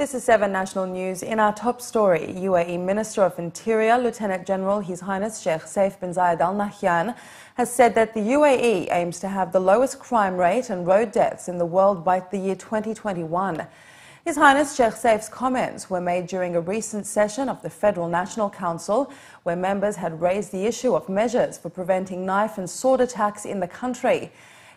This is 7 National News. In our top story, UAE Minister of Interior, Lieutenant General His Highness Sheikh Saif Bin Zayed Al Nahyan, has said that the UAE aims to have the lowest crime rate and road deaths in the world by the year 2021. His Highness Sheikh Saif's comments were made during a recent session of the Federal National Council, where members had raised the issue of measures for preventing knife and sword attacks in the country.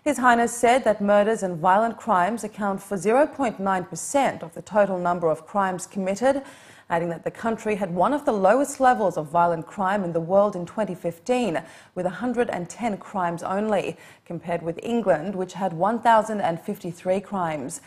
His Highness said that murders and violent crimes account for 0.9% of the total number of crimes committed, adding that the country had one of the lowest levels of violent crime in the world in 2015, with 110 crimes only, compared with England, which had 1,053 crimes.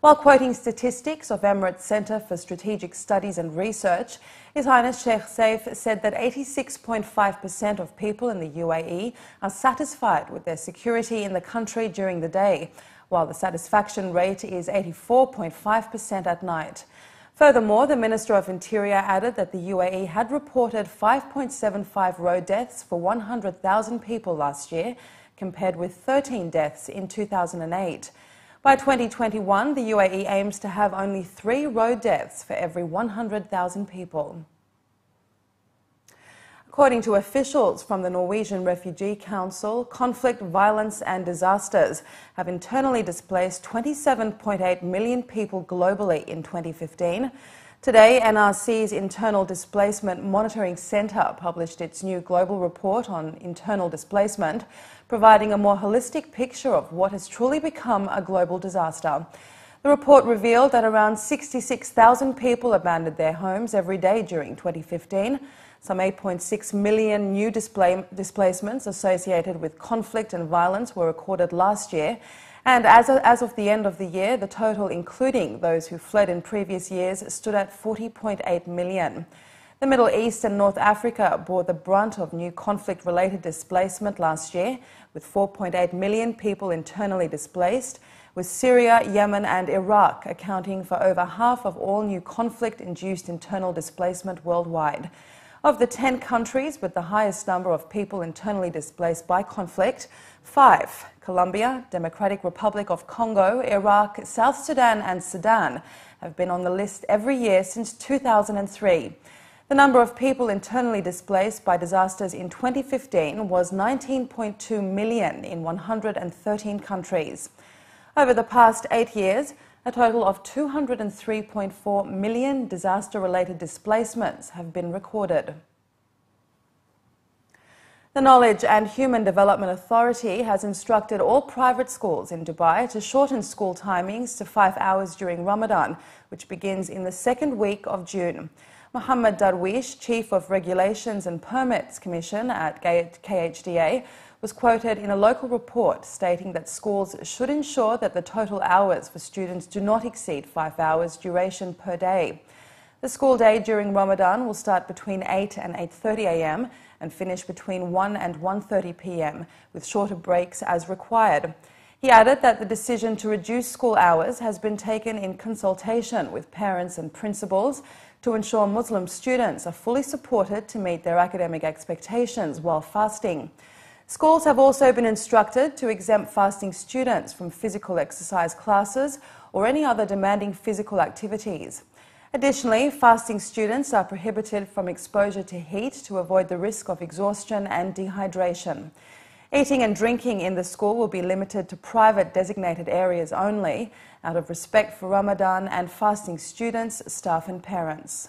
While quoting statistics of Emirates Center for Strategic Studies and Research, His Highness Sheikh Saif said that 86.5% of people in the UAE are satisfied with their security in the country during the day, while the satisfaction rate is 84.5% at night. Furthermore, the Minister of Interior added that the UAE had reported 5.75 road deaths for 100,000 people last year, compared with 13 deaths in 2008. By 2021, the UAE aims to have only 3 road deaths for every 100,000 people. According to officials from the Norwegian Refugee Council, conflict, violence and disasters have internally displaced 27.8 million people globally in 2015. Today, NRC's Internal Displacement Monitoring Centre published its new global report on internal displacement, providing a more holistic picture of what has truly become a global disaster. The report revealed that around 66,000 people abandoned their homes every day during 2015. Some 8.6 million new displacements associated with conflict and violence were recorded last year. And as of the end of the year, the total, including those who fled in previous years, stood at 40.8 million. The Middle East and North Africa bore the brunt of new conflict-related displacement last year, with 4.8 million people internally displaced, with Syria, Yemen and Iraq accounting for over half of all new conflict-induced internal displacement worldwide. Of the 10 countries with the highest number of people internally displaced by conflict, 5, Colombia, Democratic Republic of Congo, Iraq, South Sudan and Sudan, have been on the list every year since 2003. The number of people internally displaced by disasters in 2015 was 19.2 million in 113 countries. Over the past 8 years, a total of 203.4 million disaster-related displacements have been recorded. The Knowledge and Human Development Authority has instructed all private schools in Dubai to shorten school timings to 5 hours during Ramadan, which begins in the second week of June. Mohammad Darwish, Chief of Regulations and Permits Commission at KHDA, was quoted in a local report stating that schools should ensure that the total hours for students do not exceed 5 hours duration per day. The school day during Ramadan will start between 8 and 8:30 a.m. and finish between 1 and 1:30 p.m. with shorter breaks as required. He added that the decision to reduce school hours has been taken in consultation with parents and principals to ensure Muslim students are fully supported to meet their academic expectations while fasting. Schools have also been instructed to exempt fasting students from physical exercise classes or any other demanding physical activities. Additionally, fasting students are prohibited from exposure to heat to avoid the risk of exhaustion and dehydration. Eating and drinking in the school will be limited to private designated areas only, out of respect for Ramadan and fasting students, staff and parents.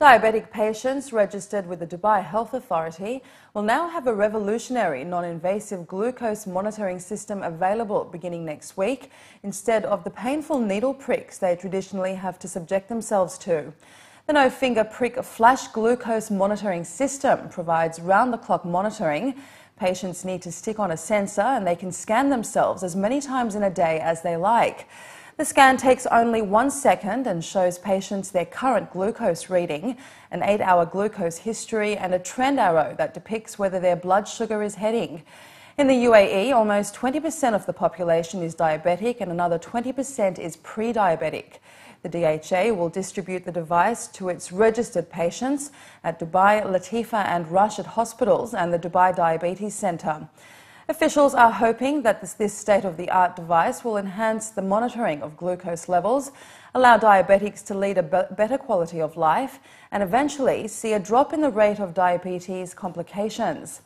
Diabetic patients registered with the Dubai Health Authority will now have a revolutionary non-invasive glucose monitoring system available beginning next week, instead of the painful needle pricks they traditionally have to subject themselves to. The no-finger prick flash glucose monitoring system provides round-the-clock monitoring. Patients need to stick on a sensor and they can scan themselves as many times in a day as they like. The scan takes only 1 second and shows patients their current glucose reading, an 8-hour glucose history and a trend arrow that depicts whether their blood sugar is heading. In the UAE, almost 20% of the population is diabetic and another 20% is pre-diabetic. The DHA will distribute the device to its registered patients at Dubai, Latifa and Rashid hospitals and the Dubai Diabetes Centre. Officials are hoping that this state-of-the-art device will enhance the monitoring of glucose levels, allow diabetics to lead a better quality of life, and eventually see a drop in the rate of diabetes complications.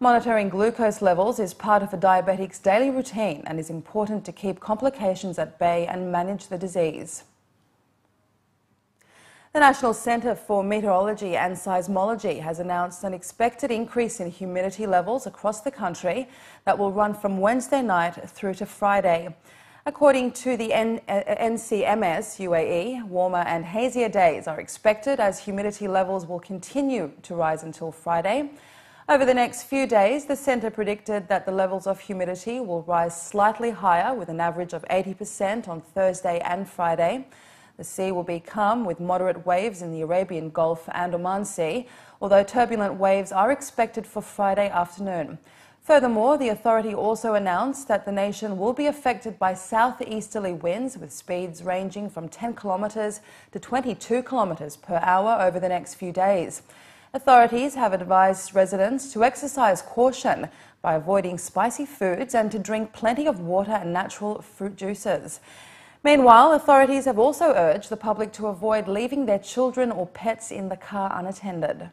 Monitoring glucose levels is part of a diabetic's daily routine and is important to keep complications at bay and manage the disease. The National Centre for Meteorology and Seismology has announced an expected increase in humidity levels across the country that will run from Wednesday night through to Friday. According to the NCMS UAE, warmer and hazier days are expected as humidity levels will continue to rise until Friday. Over the next few days, the centre predicted that the levels of humidity will rise slightly higher with an average of 80% on Thursday and Friday. The sea will be calm with moderate waves in the Arabian Gulf and Oman Sea, although turbulent waves are expected for Friday afternoon. Furthermore, the authority also announced that the nation will be affected by southeasterly winds with speeds ranging from 10 kilometres to 22 kilometres per hour over the next few days. Authorities have advised residents to exercise caution by avoiding spicy foods and to drink plenty of water and natural fruit juices. Meanwhile, authorities have also urged the public to avoid leaving their children or pets in the car unattended.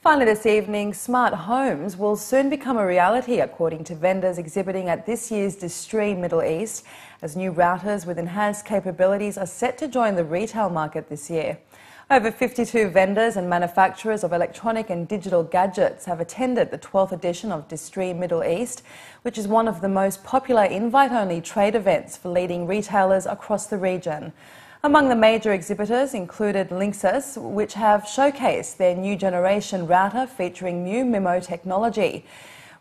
Finally, this evening, smart homes will soon become a reality, according to vendors exhibiting at this year's Distree Middle East, as new routers with enhanced capabilities are set to join the retail market this year. Over 52 vendors and manufacturers of electronic and digital gadgets have attended the 12th edition of Distree Middle East, which is one of the most popular invite-only trade events for leading retailers across the region. Among the major exhibitors included Linksys, which have showcased their new generation router featuring new MIMO technology.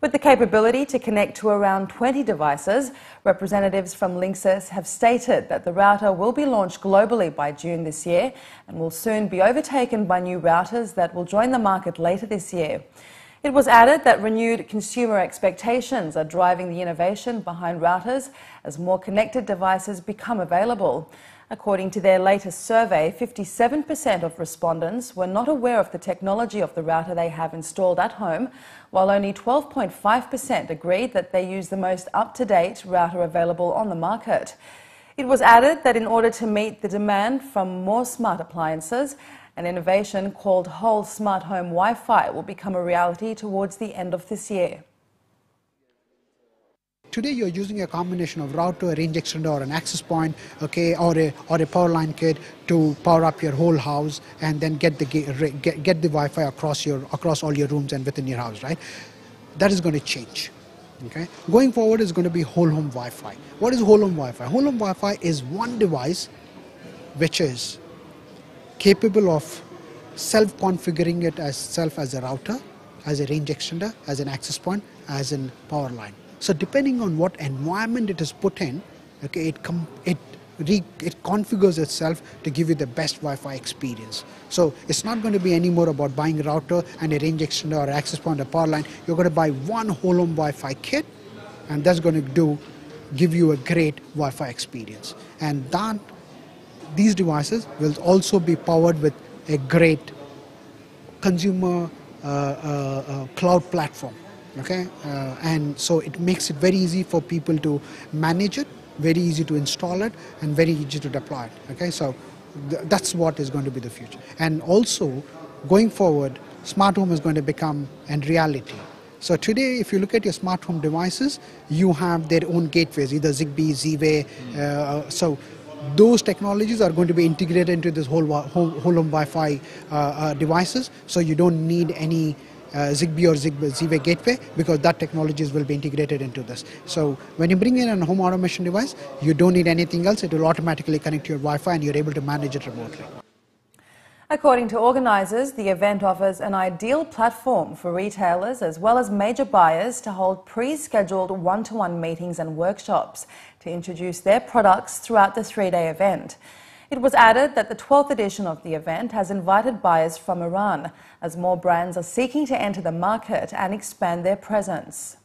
With the capability to connect to around 20 devices, representatives from Linksys have stated that the router will be launched globally by June this year and will soon be overtaken by new routers that will join the market later this year. It was added that renewed consumer expectations are driving the innovation behind routers as more connected devices become available. According to their latest survey, 57% of respondents were not aware of the technology of the router they have installed at home, while only 12.5% agreed that they use the most up-to-date router available on the market. It was added that in order to meet the demand from more smart appliances, an innovation called Whole Smart Home Wi-Fi will become a reality towards the end of this year. Today you're using a combination of router, a range extender or an access point, okay, or a power line kit to power up your whole house and then get the Wi-Fi across all your rooms and within your house, right? That is going to change. Okay? Going forward is going to be whole home Wi-Fi. What is whole home Wi-Fi? Whole home Wi-Fi is one device which is capable of self-configuring itself as a router, as a range extender, as an access point, as a power line. So depending on what environment it is put in, okay, it configures itself to give you the best Wi-Fi experience. So it's not going to be any more about buying a router and a range extender or access point or power line. You're going to buy one whole home Wi-Fi kit, and that's going to give you a great Wi-Fi experience. And that these devices will also be powered with a great consumer cloud platform. Okay, and so it makes it very easy for people to manage it, very easy to install it, and very easy to deploy it. Okay, so that's what is going to be the future. And also, going forward, smart home is going to become a reality. So today, if you look at your smart home devices, you have their own gateways, either Zigbee, Z-Way. So those technologies are going to be integrated into this whole home Wi-Fi devices. So you don't need any Zigbee or Z-Way gateway, because that technologies will be integrated into this. So when you bring in a home automation device, you don't need anything else. It will automatically connect to your Wi-Fi and you're able to manage it remotely. According to organisers, the event offers an ideal platform for retailers as well as major buyers to hold pre-scheduled one-to-one meetings and workshops to introduce their products throughout the three-day event. It was added that the 12th edition of the event has invited buyers from Iran, as more brands are seeking to enter the market and expand their presence.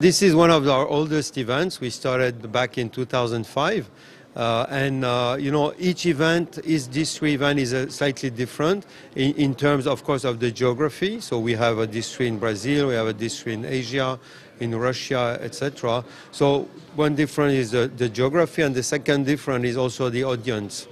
This is one of our oldest events. We started back in 2005, Each event is, Distree event is slightly different in terms, of course, of the geography. So we have a Distree in Brazil, we have a Distree in Asia, in Russia, etc. So one difference is the geography, and the second difference is also the audience.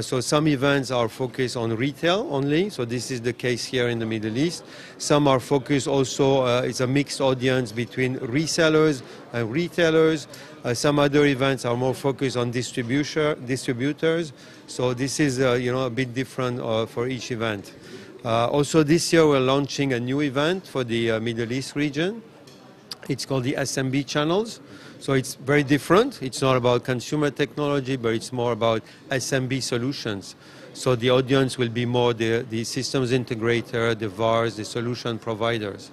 So some events are focused on retail only, so this is the case here in the Middle East. Some are focused also, it's a mixed audience between resellers and retailers. Some other events are more focused on distributors, so this is a bit different for each event. Also this year we're launching a new event for the Middle East region. It's called the SMB Channels. So it's very different. It's not about consumer technology, but it's more about SMB solutions. So the audience will be more the systems integrator, the VARs, the solution providers.